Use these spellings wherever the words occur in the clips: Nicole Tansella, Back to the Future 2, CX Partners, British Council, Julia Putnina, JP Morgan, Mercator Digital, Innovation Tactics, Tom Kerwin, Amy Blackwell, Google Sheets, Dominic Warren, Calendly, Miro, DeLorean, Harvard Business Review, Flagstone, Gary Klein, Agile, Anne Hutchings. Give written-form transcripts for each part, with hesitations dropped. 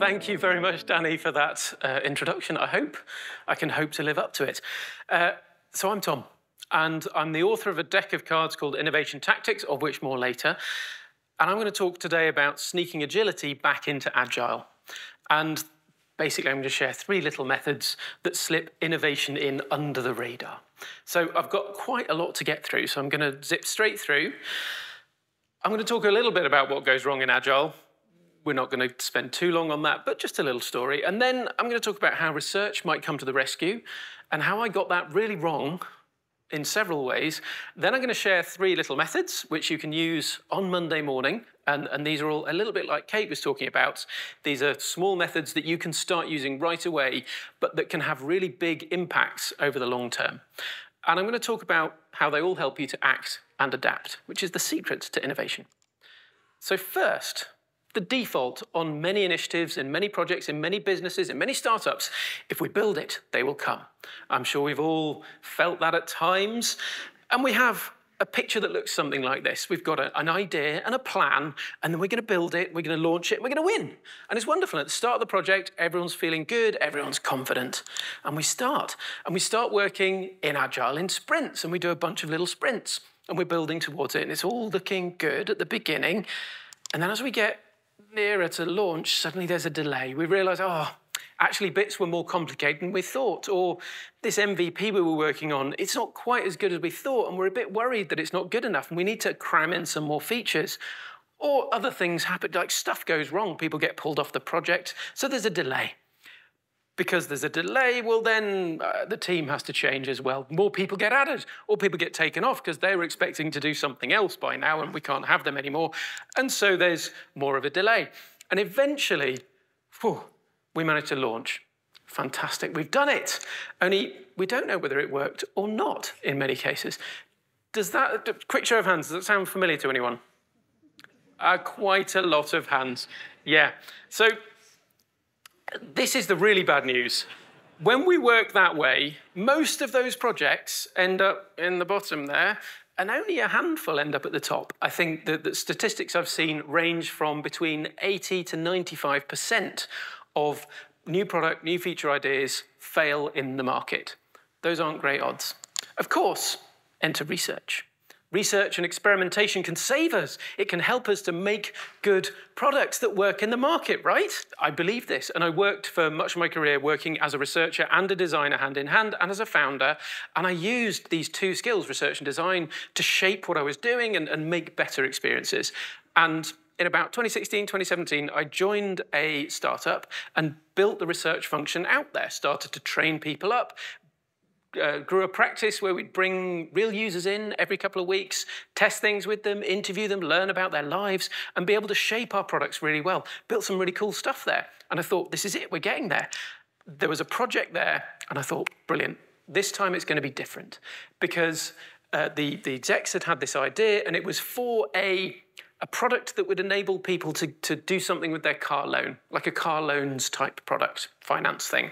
Thank you very much, Danny, for that introduction. I hope to live up to it. So I'm Tom, and I'm the author of a deck of cards called Innovation Tactics, of which more later. And I'm going to talk today about sneaking agility back into agile. And basically, I'm going to share three little methods that slip innovation in under the radar. So I've got quite a lot to get through, so I'm going to zip straight through. I'm going to talk a little bit about what goes wrong in agile. We're not going to spend too long on that, but just a little story. And then I'm going to talk about how research might come to the rescue and how I got that really wrong in several ways. Then I'm going to share three little methods which you can use on Monday morning. And these are all a little bit like Kate was talking about. These are small methods that you can start using right away, but that can have really big impacts over the long term. And I'm going to talk about how they all help you to act and adapt, which is the secret to innovation. So first, the default on many initiatives, in many projects, in many businesses, in many startups, if we build it, they will come. I'm sure we've all felt that at times. And we have a picture that looks something like this. We've got an idea and a plan, and then we're going to build it, we're going to launch it, and we're going to win. And it's wonderful. At the start of the project, everyone's feeling good, everyone's confident. And we start. And we start working in agile in sprints, and we do a bunch of little sprints. And we're building towards it, and it's all looking good at the beginning. And then as we get nearer to launch, suddenly there's a delay. We realize, oh, actually bits were more complicated than we thought, or this MVP we were working on, it's not quite as good as we thought, and we're a bit worried that it's not good enough, and we need to cram in some more features. Or other things happen, like stuff goes wrong, people get pulled off the project, so there's a delay. Because there's a delay, well then the team has to change as well. More people get added, or people get taken off because they were expecting to do something else by now and we can't have them anymore. And so there's more of a delay. And eventually, whew, we managed to launch. Fantastic, we've done it. Only we don't know whether it worked or not in many cases. Does that, quick show of hands, does that sound familiar to anyone? Quite a lot of hands, yeah. So, this is the really bad news. When we work that way, most of those projects end up in the bottom there, and only a handful end up at the top. I think that the statistics I've seen range from between 80 to 95% of new product, new feature ideas fail in the market. Those aren't great odds. Of course, enter research. Research and experimentation can save us. It can help us to make good products that work in the market, right? I believe this, and I worked for much of my career working as a researcher and a designer hand in hand, and as a founder, and I used these two skills, research and design, to shape what I was doing and make better experiences. And in about 2016, 2017, I joined a startup and built the research function out there, started to train people up, grew a practice where we'd bring real users in every couple of weeks, test things with them, interview them, learn about their lives, and be able to shape our products really well. Built some really cool stuff there. And I thought, this is it, we're getting there. There was a project there, and I thought, brilliant. This time it's going to be different. Because the execs had this idea, and it was for a product that would enable people to do something with their car loan, like a car loans type product, finance thing.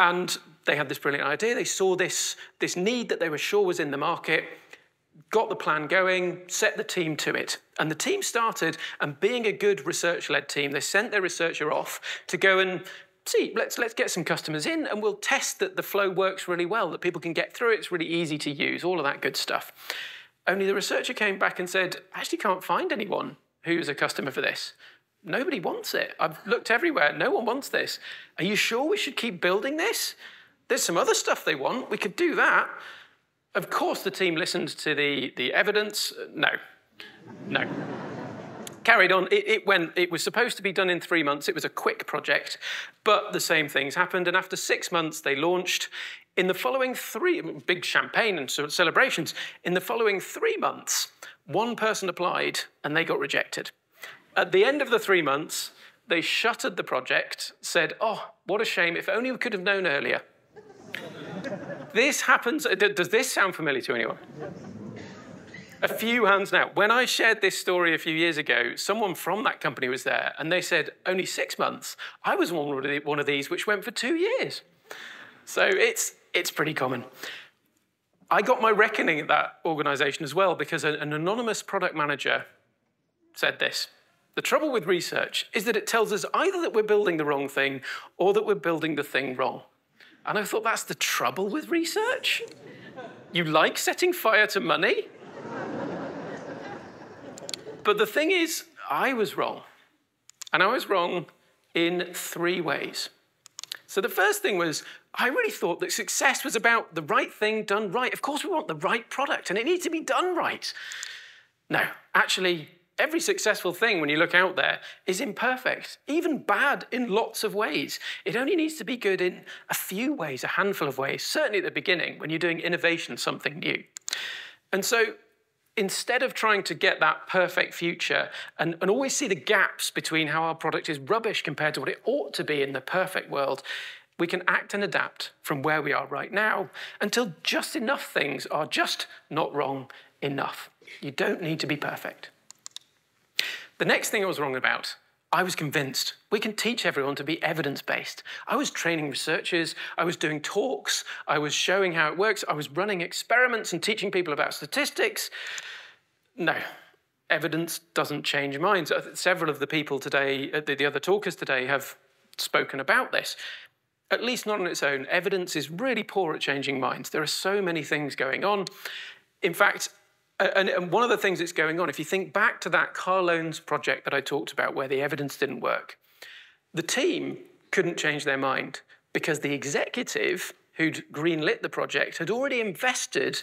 And they had this brilliant idea. They saw this need that they were sure was in the market, got the plan going, set the team to it. And the team started, and being a good research-led team, they sent their researcher off to go and see, let's get some customers in, and we'll test that the flow works really well, that people can get through it, it's really easy to use, all of that good stuff. Only the researcher came back and said, I actually can't find anyone who's a customer for this. Nobody wants it. I've looked everywhere. No one wants this. Are you sure we should keep building this? There's some other stuff they want. We could do that. Of course, the team listened to the evidence. No. No. Carried on. It was supposed to be done in 3 months. It was a quick project. But the same things happened. And after 6 months, they launched. In the following big champagne and celebrations. In the following 3 months, one person applied, and they got rejected. At the end of the 3 months, they shuttered the project, said, oh, what a shame, if only we could have known earlier. This happens, does this sound familiar to anyone? A few hands now. When I shared this story a few years ago, someone from that company was there, and they said, only 6 months. I was one of these which went for 2 years. So it's pretty common. I got my reckoning at that organization as well, because an anonymous product manager said this. The trouble with research is that it tells us either that we're building the wrong thing or that we're building the thing wrong. And I thought, that's the trouble with research? You like setting fire to money? But the thing is, I was wrong. And I was wrong in three ways. So the first thing was, I really thought that success was about the right thing done right. Of course, we want the right product, and it needs to be done right. No, actually, every successful thing, when you look out there, is imperfect, even bad in lots of ways. It only needs to be good in a few ways, a handful of ways, certainly at the beginning, when you're doing innovation, something new. And so instead of trying to get that perfect future and always see the gaps between how our product is rubbish compared to what it ought to be in the perfect world, we can act and adapt from where we are right now until just enough things are just not wrong enough. You don't need to be perfect. The next thing I was wrong about, I was convinced we can teach everyone to be evidence-based. I was training researchers, I was doing talks, I was showing how it works, I was running experiments and teaching people about statistics. No, evidence doesn't change minds. Several of the people today, the other talkers today, have spoken about this. At least not on its own. Evidence is really poor at changing minds. There are so many things going on. In fact, and one of the things that's going on, if you think back to that car loans project that I talked about where the evidence didn't work, the team couldn't change their mind because the executive who'd greenlit the project had already invested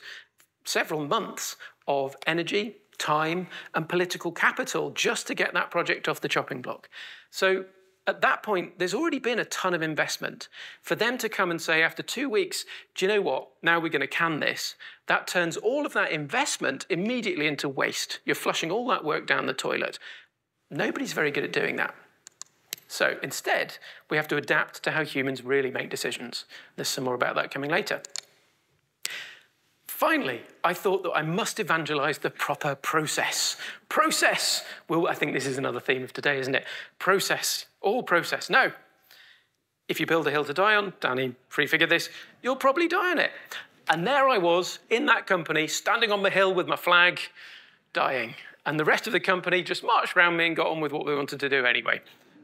several months of energy, time, and political capital just to get that project off the chopping block. So at that point, there's already been a ton of investment. For them to come and say, after 2 weeks, do you know what? Now we're going to can this. That turns all of that investment immediately into waste. You're flushing all that work down the toilet. Nobody's very good at doing that. So instead, we have to adapt to how humans really make decisions. There's some more about that coming later. Finally, I thought that I must evangelize the proper process. Process. Well, I think this is another theme of today, isn't it? Process. All process. No. If you build a hill to die on, Danny prefigured this, you'll probably die on it. And there I was in that company, standing on the hill with my flag, dying. And the rest of the company just marched around me and got on with what we wanted to do anyway.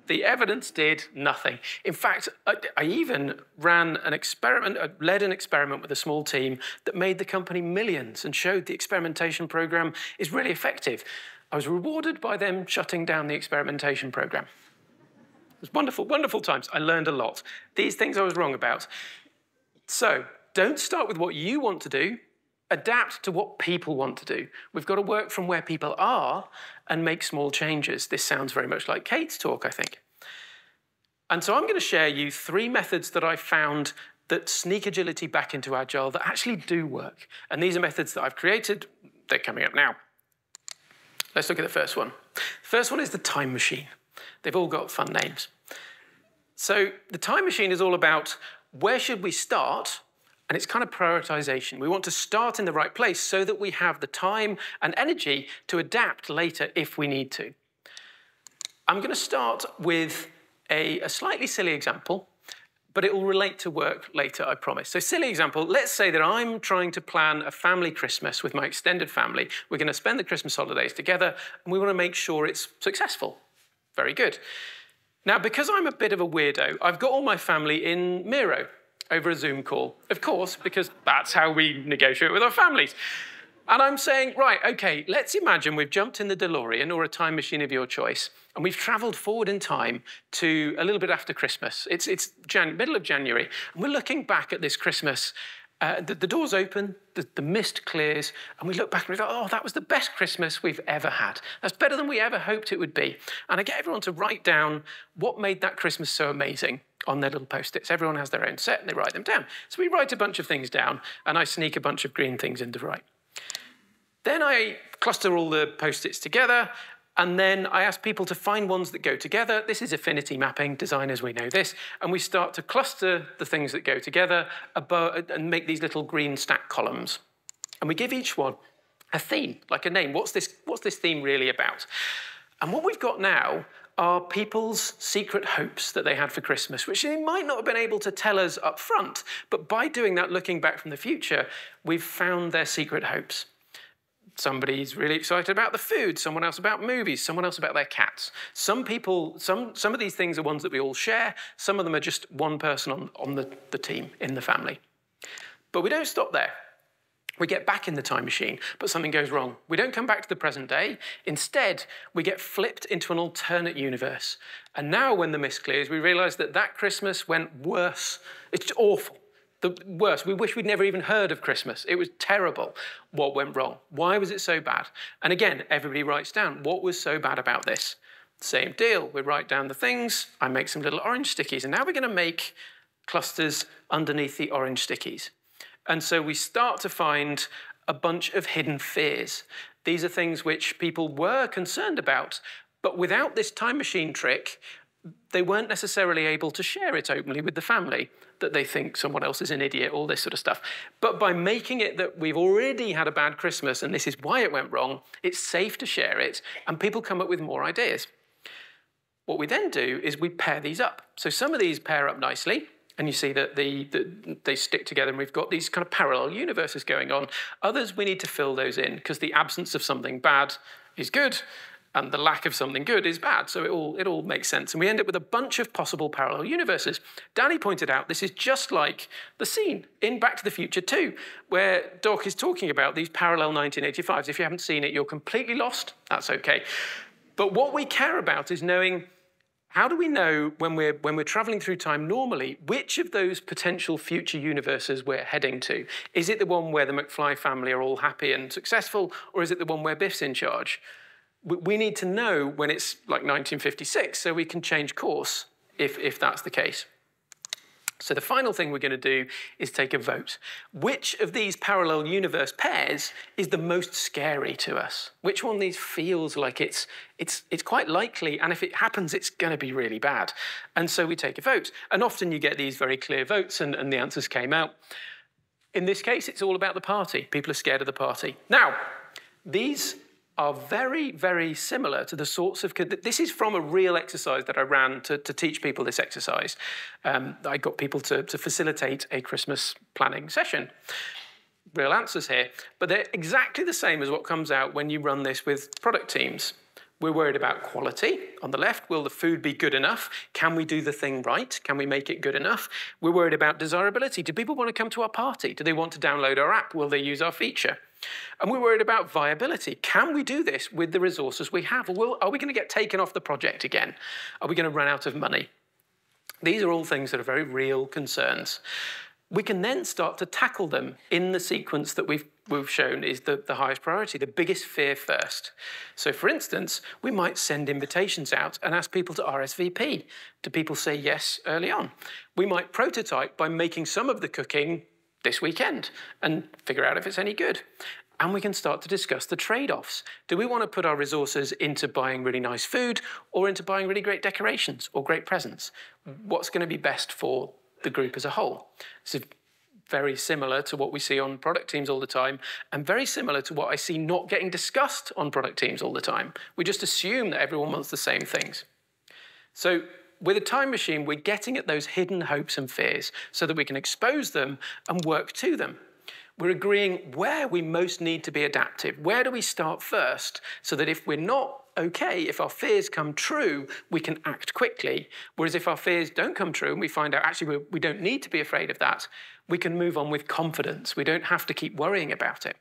The evidence did nothing. In fact, I even led an experiment with a small team that made the company millions and showed the experimentation program is really effective. I was rewarded by them shutting down the experimentation program. It was wonderful, wonderful times. I learned a lot. These things I was wrong about. So don't start with what you want to do. Adapt to what people want to do. We've got to work from where people are and make small changes. This sounds very much like Kate's talk, I think. And so I'm going to share you three methods that I found that sneak agility back into Agile that actually do work. And these are methods that I've created. They're coming up now. Let's look at the first one. The first one is the time machine. They've all got fun names. So the time machine is all about where should we start? And it's kind of prioritization. We want to start in the right place so that we have the time and energy to adapt later if we need to. I'm going to start with a slightly silly example, but it will relate to work later, I promise. So silly example, let's say that I'm trying to plan a family Christmas with my extended family. We're going to spend the Christmas holidays together, and we want to make sure it's successful. Very good. Now, because I'm a bit of a weirdo, I've got all my family in Miro over a Zoom call, of course, because that's how we negotiate with our families. And I'm saying, right, okay, let's imagine we've jumped in the DeLorean or a time machine of your choice, and we've traveled forward in time to a little bit after Christmas. It's middle of January, and we're looking back at this Christmas. The doors open, the mist clears, and we look back and we go, oh, that was the best Christmas we've ever had. That's better than we ever hoped it would be. And I get everyone to write down what made that Christmas so amazing on their little Post-its. Everyone has their own set and they write them down. So we write a bunch of things down and I sneak a bunch of green things in to write. Then I cluster all the Post-its together and then I ask people to find ones that go together. This is affinity mapping. Designers, we know this. And we start to cluster the things that go together above, and make these little green stack columns. And we give each one a theme, like a name. What's this theme really about? And what we've got now are people's secret hopes that they had for Christmas, which they might not have been able to tell us up front, but by doing that, looking back from the future, we've found their secret hopes. Somebody's really excited about the food, someone else about movies, someone else about their cats. Some of these things are ones that we all share. Some of them are just one person on the team, in the family. But we don't stop there. We get back in the time machine, but something goes wrong. We don't come back to the present day. Instead, we get flipped into an alternate universe. And now when the mist clears, we realize that that Christmas went worse. It's awful. The worst. We wish we'd never even heard of Christmas. It was terrible. What went wrong? Why was it so bad? And again, everybody writes down, what was so bad about this? Same deal. We write down the things. I make some little orange stickies. And now we're going to make clusters underneath the orange stickies. And so we start to find a bunch of hidden fears. These are things which people were concerned about, but without this time machine trick, they weren't necessarily able to share it openly with the family, that they think someone else is an idiot, all this sort of stuff. But by making it that we've already had a bad Christmas and this is why it went wrong, it's safe to share it, and people come up with more ideas. What we then do is we pair these up. So some of these pair up nicely, and you see that they stick together and we've got these kind of parallel universes going on. Others, we need to fill those in because the absence of something bad is good and the lack of something good is bad. So it all makes sense. And we end up with a bunch of possible parallel universes. Danny pointed out this is just like the scene in Back to the Future 2, where Doc is talking about these parallel 1985s. If you haven't seen it, you're completely lost. That's okay. But what we care about is knowing, how do we know when we're traveling through time normally, which of those potential future universes we're heading to? Is it the one where the McFly family are all happy and successful, or is it the one where Biff's in charge? We need to know when it's like 1956 so we can change course if that's the case. So the final thing we're going to do is take a vote. Which of these parallel universe pairs is the most scary to us? Which one of these feels like it's quite likely, and if it happens, it's going to be really bad? And so we take a vote. And often you get these very clear votes, and the answers came out. In this case, it's all about the party. People are scared of the party. Now, these are very, very similar to the sorts of... This is from a real exercise that I ran to teach people this exercise. I got people to facilitate a Christmas planning session. Real answers here. But they're exactly the same as what comes out when you run this with product teams. We're worried about quality. On the left, will the food be good enough? Can we do the thing right? Can we make it good enough? We're worried about desirability. Do people want to come to our party? Do they want to download our app? Will they use our feature? And we're worried about viability. Can we do this with the resources we have? Or are we going to get taken off the project again? Are we going to run out of money? These are all things that are very real concerns. We can then start to tackle them in the sequence that we've shown is the highest priority, the biggest fear first. So for instance, we might send invitations out and ask people to RSVP. Do people say yes early on? We might prototype by making some of the cooking this weekend and figure out if it's any good. And we can start to discuss the trade-offs. Do we want to put our resources into buying really nice food or into buying really great decorations or great presents? What's going to be best for the group as a whole? This is very similar to what we see on product teams all the time, and very similar to what I see not getting discussed on product teams all the time. We just assume that everyone wants the same things. So with a time machine, we're getting at those hidden hopes and fears so that we can expose them and work to them. We're agreeing where we most need to be adaptive. Where do we start first so that if we're not okay, if our fears come true, we can act quickly. Whereas if our fears don't come true and we find out actually we don't need to be afraid of that, we can move on with confidence. We don't have to keep worrying about it.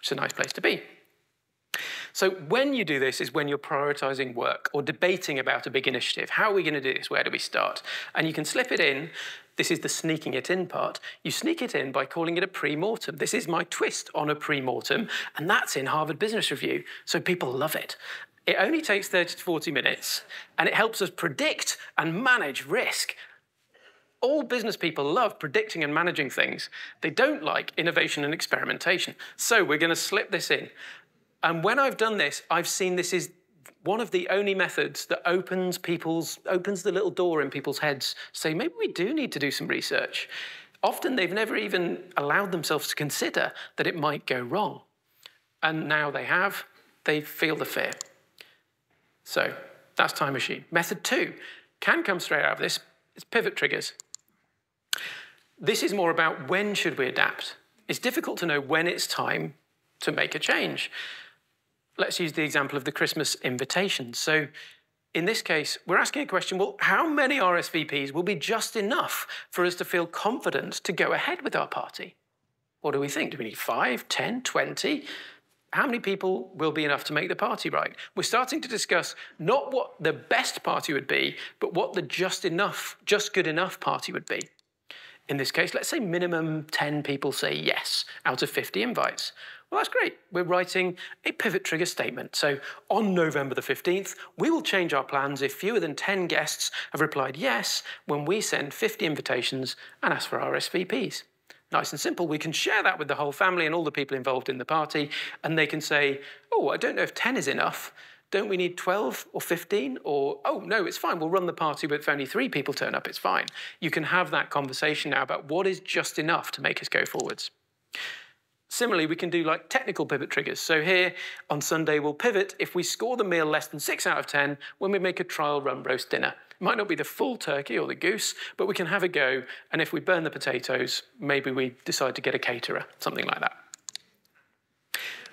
It's a nice place to be. So when you do this is when you're prioritizing work or debating about a big initiative. How are we going to do this? Where do we start? And you can slip it in. This is the sneaking it in part. You sneak it in by calling it a pre-mortem. This is my twist on a pre-mortem, and that's in Harvard Business Review. So people love it. It only takes 30 to 40 minutes, and it helps us predict and manage risk. All business people love predicting and managing things. They don't like innovation and experimentation. So we're going to slip this in. And when I've done this, I've seen this is one of the only methods that opens the little door in people's heads, say, maybe we do need to do some research. Often they've never even allowed themselves to consider that it might go wrong. And now they have, they feel the fear. So that's time machine. Method two can come straight out of this. It's pivot triggers. This is more about when should we adapt. It's difficult to know when it's time to make a change. Let's use the example of the Christmas invitation. So in this case, we're asking a question, well, how many RSVPs will be just enough for us to feel confident to go ahead with our party? What do we think? Do we need 5, 10, 20? How many people will be enough to make the party right? We're starting to discuss not what the best party would be, but what the just enough, just good enough party would be. In this case, let's say minimum 10 people say yes out of 50 invites. Well, that's great. We're writing a pivot trigger statement. So on November the 15th, we will change our plans if fewer than 10 guests have replied yes when we send 50 invitations and ask for RSVPs. Nice and simple. We can share that with the whole family and all the people involved in the party, and they can say, oh, I don't know if 10 is enough. Don't we need 12 or 15? Or, oh, no, it's fine. We'll run the party, but if only 3 people turn up, it's fine. You can have that conversation now about what is just enough to make us go forwards. Similarly, we can do like technical pivot triggers. So here on Sunday, we'll pivot if we score the meal less than 6 out of 10 when we make a trial rump roast dinner. It might not be the full turkey or the goose, but we can have a go. And if we burn the potatoes, maybe we decide to get a caterer, something like that.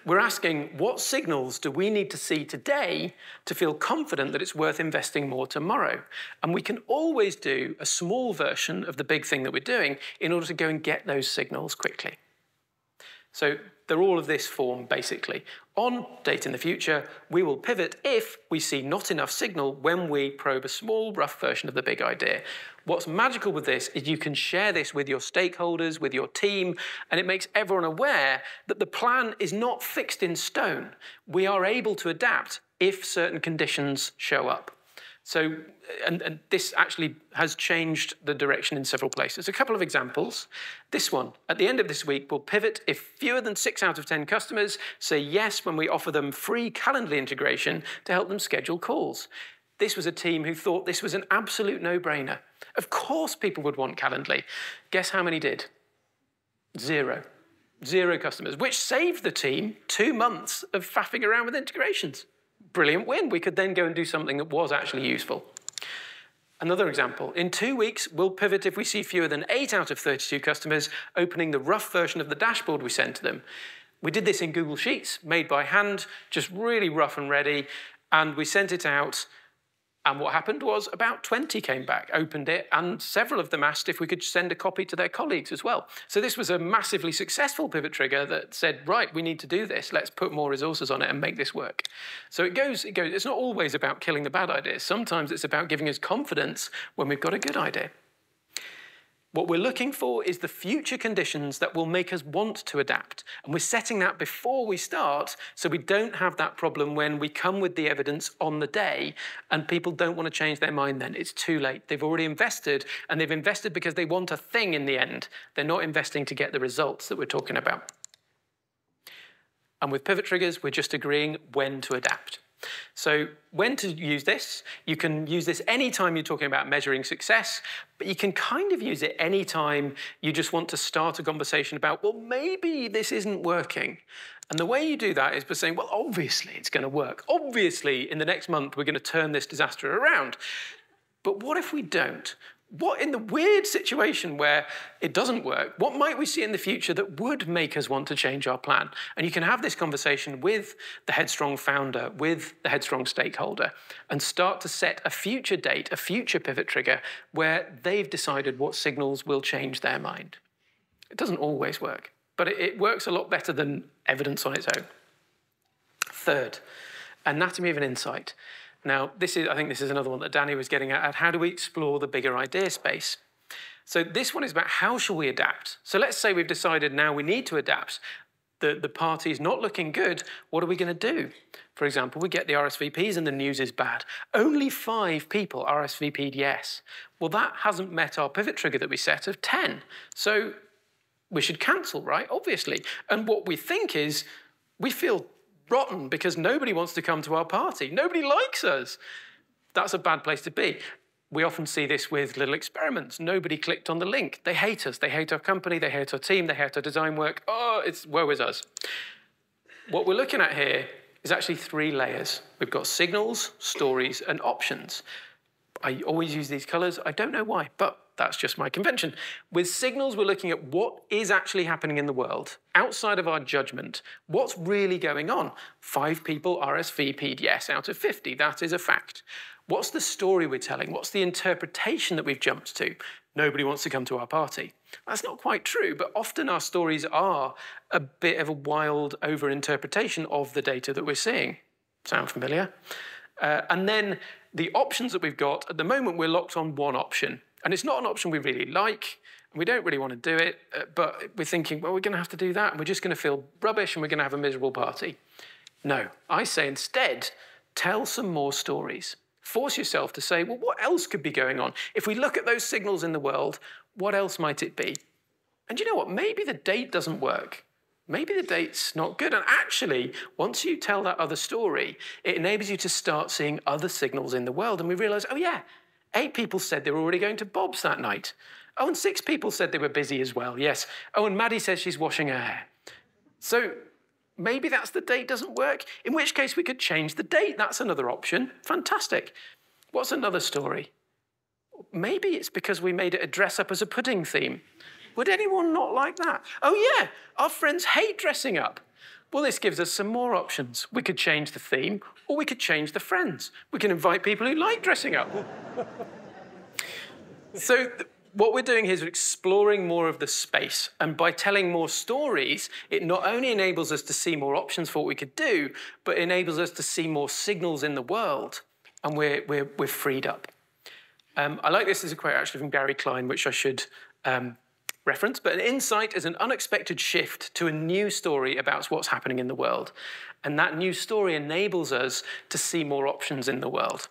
We're asking, what signals do we need to see today to feel confident that it's worth investing more tomorrow? And we can always do a small version of the big thing that we're doing in order to go and get those signals quickly. So they're all of this form, basically. On Date in the Future, we will pivot if we see not enough signal when we probe a small, rough version of the big idea. What's magical with this is you can share this with your stakeholders, with your team, and it makes everyone aware that the plan is not fixed in stone. We are able to adapt if certain conditions show up. So, and this actually has changed the direction in several places. A couple of examples. This one, at the end of this week, we'll pivot if fewer than 6 out of 10 customers say yes when we offer them free Calendly integration to help them schedule calls. This was a team who thought this was an absolute no-brainer. Of course people would want Calendly. Guess how many did? 0. 0 customers, which saved the team 2 months of faffing around with integrations. Brilliant win. We could then go and do something that was actually useful. Another example, in 2 weeks, we'll pivot if we see fewer than 8 out of 32 customers opening the rough version of the dashboard we sent to them. We did this in Google Sheets, made by hand, just really rough and ready, and we sent it out. And what happened was about 20 came back, opened it, and several of them asked if we could send a copy to their colleagues as well. So this was a massively successful pivot trigger that said, right, we need to do this. Let's put more resources on it and make this work. So it goes. It's not always about killing the bad ideas. Sometimes it's about giving us confidence when we've got a good idea. What we're looking for is the future conditions that will make us want to adapt. And we're setting that before we start so we don't have that problem when we come with the evidence on the day and people don't want to change their mind then. It's too late. They've already invested, and they've invested because they want a thing in the end. They're not investing to get the results that we're talking about. And with pivot triggers, we're just agreeing when to adapt. So when to use this, you can use this anytime you're talking about measuring success, but you can kind of use it anytime you just want to start a conversation about, well, maybe this isn't working. And the way you do that is by saying, well, obviously it's going to work. Obviously, in the next month, we're going to turn this disaster around. But what if we don't? What in the weird situation where it doesn't work, what might we see in the future that would make us want to change our plan? And you can have this conversation with the headstrong founder, with the headstrong stakeholder, and start to set a future date, a future pivot trigger, where they've decided what signals will change their mind. It doesn't always work, but it works a lot better than evidence on its own. Third, anatomy of an insight. Now, I think this is another one that Danny was getting at. How do we explore the bigger idea space? So this one is about how shall we adapt? So let's say we've decided now we need to adapt. The party is not looking good. What are we going to do? For example, we get the RSVPs and the news is bad. Only 5 people RSVP'd yes. Well, that hasn't met our pivot trigger that we set of 10. So we should cancel, right? Obviously. And what we think is we feel rotten because nobody wants to come to our party. Nobody likes us. That's a bad place to be. We often see this with little experiments. Nobody clicked on the link. They hate us. They hate our company. They hate our team. They hate our design work. Oh, it's woe is us. What we're looking at here is actually 3 layers. We've got signals, stories, and options. I always use these colors. I don't know why, but that's just my convention. With signals, we're looking at what is actually happening in the world outside of our judgment. What's really going on? 5 people RSVP'd yes out of 50. That is a fact. What's the story we're telling? What's the interpretation that we've jumped to? Nobody wants to come to our party. That's not quite true, but often our stories are a bit of a wild overinterpretation of the data that we're seeing. Sound familiar? And then the options that we've got, at the moment we're locked on one option. And it's not an option we really like, and we don't really want to do it, but we're thinking, well, we're going to have to do that, and we're just going to feel rubbish, and we're going to have a miserable party. No, I say instead, tell some more stories. Force yourself to say, well, what else could be going on? If we look at those signals in the world, what else might it be? And you know what? Maybe the date doesn't work. Maybe the date's not good. And actually, once you tell that other story, it enables you to start seeing other signals in the world. And we realize, oh yeah, 8 people said they were already going to Bob's that night. Oh, and 6 people said they were busy as well, yes. Oh, and Maddie says she's washing her hair. So maybe that's the date doesn't work, in which case we could change the date. That's another option. Fantastic. What's another story? Maybe it's because we made it a dress up as a pudding theme. Would anyone not like that? Oh yeah, our friends hate dressing up. Well, this gives us some more options. We could change the theme, or we could change the friends. We can invite people who like dressing up. So what we're doing here is we're exploring more of the space. And by telling more stories, it not only enables us to see more options for what we could do, but enables us to see more signals in the world. And we're freed up. I like this as a quote actually from Gary Klein, which I should reference, but an insight is an unexpected shift to a new story about what's happening in the world. And that new story enables us to see more options in the world.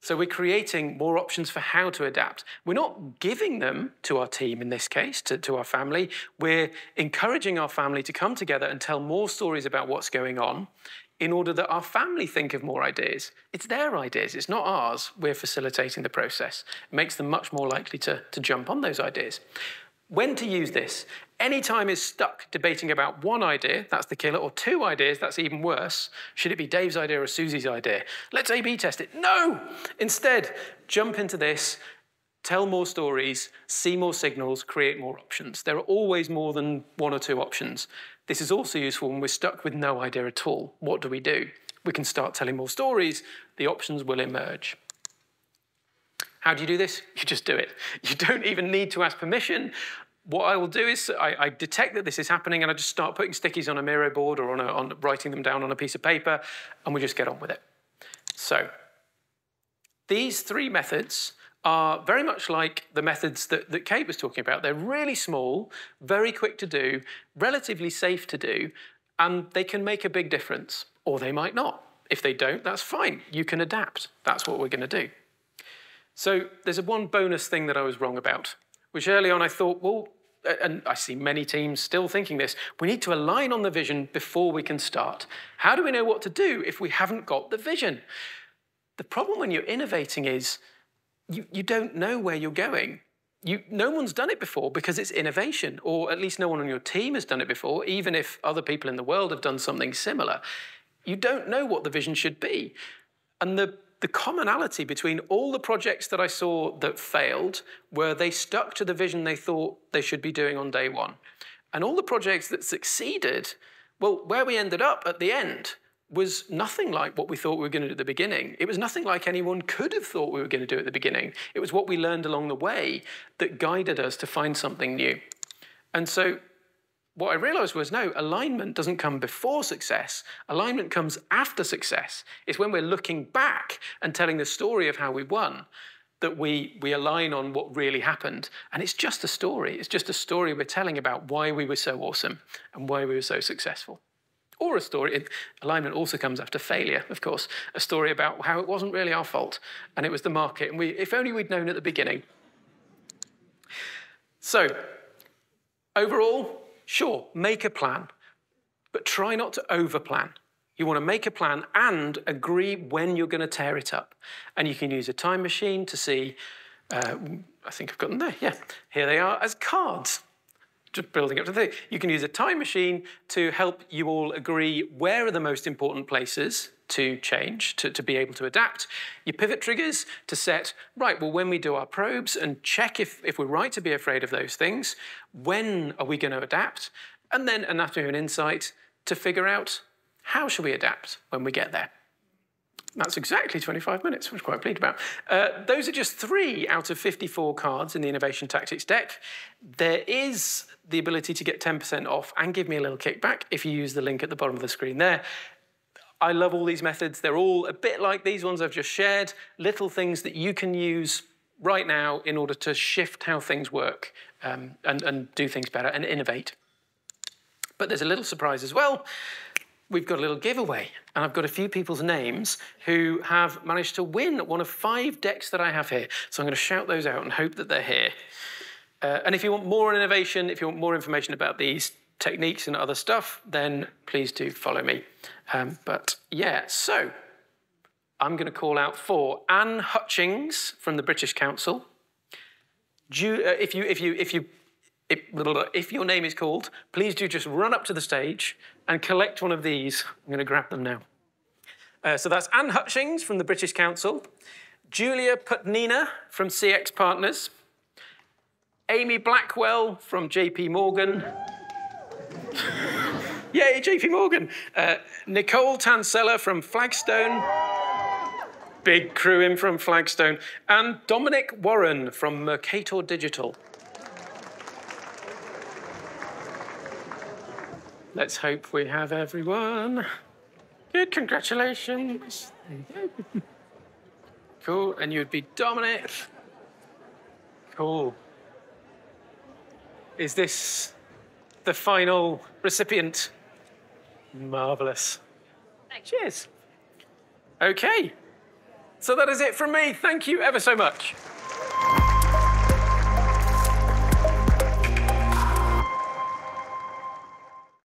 So we're creating more options for how to adapt. We're not giving them to our team in this case, to our family. We're encouraging our family to come together and tell more stories about what's going on in order that our family think of more ideas. It's their ideas, it's not ours. We're facilitating the process. It makes them much more likely to jump on those ideas. When to use this? Any time is stuck debating about one idea, that's the killer, or 2 ideas, that's even worse. Should it be Dave's idea or Susie's idea? Let's A/B test it. No! Instead, jump into this, tell more stories, see more signals, create more options. There are always more than 1 or 2 options. This is also useful when we're stuck with no idea at all. What do? We can start telling more stories. The options will emerge. How do you do this? You just do it. You don't even need to ask permission. What I will do is I detect that this is happening and I just start putting stickies on a Miro board or on writing them down on a piece of paper, and we just get on with it. So these 3 methods are very much like the methods that Kate was talking about. They're really small, very quick to do, relatively safe to do, and they can make a big difference, or they might not. If they don't, that's fine. You can adapt. That's what we're going to do. So there's one bonus thing that I was wrong about, which early on I thought, well, and I see many teams still thinking this, we need to align on the vision before we can start. How do we know what to do if we haven't got the vision? The problem when you're innovating is you don't know where you're going. No one's done it before because it's innovation, or at least no one on your team has done it before, even if other people in the world have done something similar. You don't know what the vision should be. And the commonality between all the projects that I saw that failed were they stuck to the vision they thought they should be doing on day one. And all the projects that succeeded, well, where we ended up at the end was nothing like what we thought we were going to do at the beginning. It was nothing like anyone could have thought we were going to do at the beginning. It was what we learned along the way that guided us to find something new. And so what I realized was, no, alignment doesn't come before success. Alignment comes after success. It's when we're looking back and telling the story of how we won that we align on what really happened. And it's just a story. It's just a story we're telling about why we were so awesome and why we were so successful. Or a story, alignment also comes after failure, of course, a story about how it wasn't really our fault and it was the market, and if only we'd known at the beginning. So overall, sure, make a plan, but try not to overplan. You want to make a plan and agree when you're going to tear it up. And you can use a time machine to see, I think I've got them there, yeah. Here they are as cards. just building up to the thing. You can use a time machine to help you all agree where are the most important places to change, to be able to adapt. Your pivot triggers to set, right, well, when we do our probes and check if we're right to be afraid of those things, when are we going to adapt? And then anatomy and insight to figure out how should we adapt when we get there. That's exactly 25 minutes, which I'm quite pleased about. Those are just 3 out of 54 cards in the Innovation Tactics deck. There is the ability to get 10% off and give me a little kickback if you use the link at the bottom of the screen there. I love all these methods. They're all a bit like these ones I've just shared, little things that you can use right now in order to shift how things work and do things better and innovate. But there's a little surprise as well. We've got a little giveaway, and I've got a few people's names who have managed to win one of 5 decks that I have here. So I'm going to shout those out and hope that they're here. And if you want more innovation, if you want more information about these techniques and other stuff, then please do follow me. But yeah, so I'm going to call out for Anne Hutchings from the British Council. If your name is called, please do just run up to the stage and collect one of these. I'm going to grab them now. So that's Anne Hutchings from the British Council, Julia Putnina from CX Partners, Amy Blackwell from JP Morgan. Yay, JP Morgan. Nicole Tansella from Flagstone. Big crew in from Flagstone. And Dominic Warren from Mercator Digital. Let's hope we have everyone. Good, congratulations. Cool, and you would be Dominic. Cool. Is this the final recipient? Marvellous. Thanks. Cheers. OK. So that is it from me. Thank you ever so much.